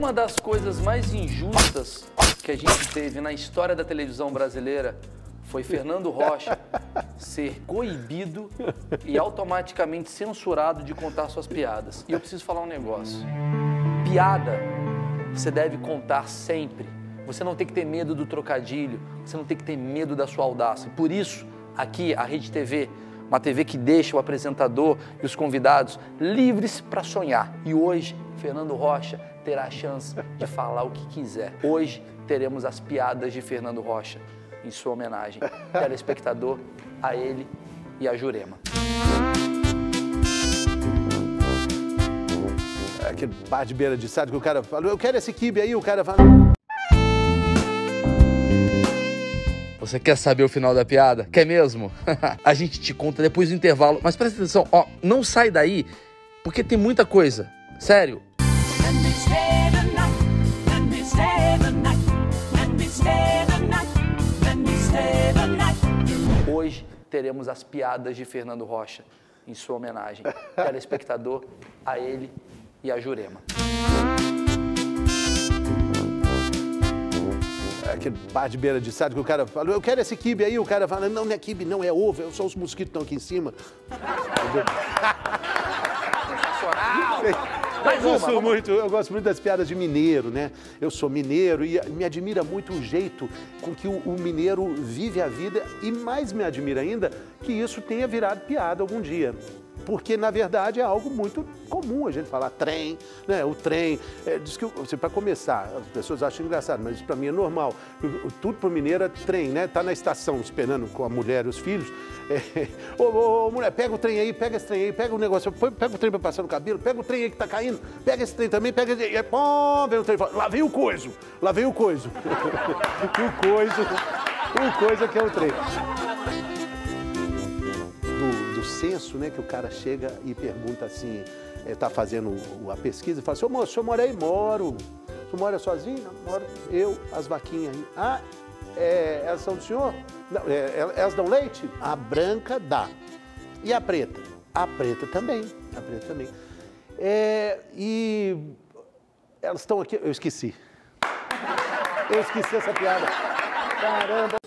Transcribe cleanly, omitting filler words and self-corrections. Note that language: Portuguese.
Uma das coisas mais injustas que a gente teve na história da televisão brasileira foi Fernando Rocha ser coibido e automaticamente censurado de contar suas piadas. E eu preciso falar um negócio. Piada você deve contar sempre. Você não tem que ter medo do trocadilho, você não tem que ter medo da sua audácia. Por isso, aqui, a Rede TV, uma TV que deixa o apresentador e os convidados livres para sonhar. E hoje, Fernando Rocha terá a chance de falar o que quiser. Hoje, teremos as piadas de Fernando Rocha em sua homenagem. Telespectador, a ele e a Jurema. Aquele bar de beira de estrada que o cara fala, eu quero esse quibe aí, o cara fala... Você quer saber o final da piada? Quer mesmo? A gente te conta depois do intervalo, mas presta atenção, ó, não sai daí, porque tem muita coisa, sério. Hoje teremos as piadas de Fernando Rocha em sua homenagem. Telespectador, a ele e a Jurema. Aquele bar de beira de estrada que o cara fala, eu quero esse quibe aí, o cara fala, não, não é quibe, não, é ovo, é só os mosquitos que estão aqui em cima. Mas eu sou muito, eu gosto muito das piadas de mineiro, né? Eu sou mineiro e me admira muito o jeito com que o mineiro vive a vida e mais me admira ainda que isso tenha virado piada algum dia. Porque, na verdade, é algo muito comum a gente falar trem, né? O trem. É, diz que, assim, para começar, as pessoas acham engraçado, mas isso para mim é normal. Tudo para o mineiro é trem, né? Tá na estação esperando com a mulher e os filhos. Ô, mulher, pega o trem aí, pega esse trem aí, pega o negócio, pega o trem para passar no cabelo, pega o trem aí que tá caindo, pega esse trem também, pega esse trem. É, pô, vem o trem, fala, lá vem o coiso, lá vem o coiso. o coiso que é o trem. Do censo, né, que o cara chega e pergunta assim, tá fazendo a pesquisa e fala assim, ô moço, o senhor mora aí? Moro. O senhor mora sozinho? Não, moro eu, as vaquinhas aí. Ah, elas são do senhor? Não, elas dão leite? A branca dá. E a preta? A preta também, a preta também. E elas estão aqui, eu esqueci essa piada. Caramba.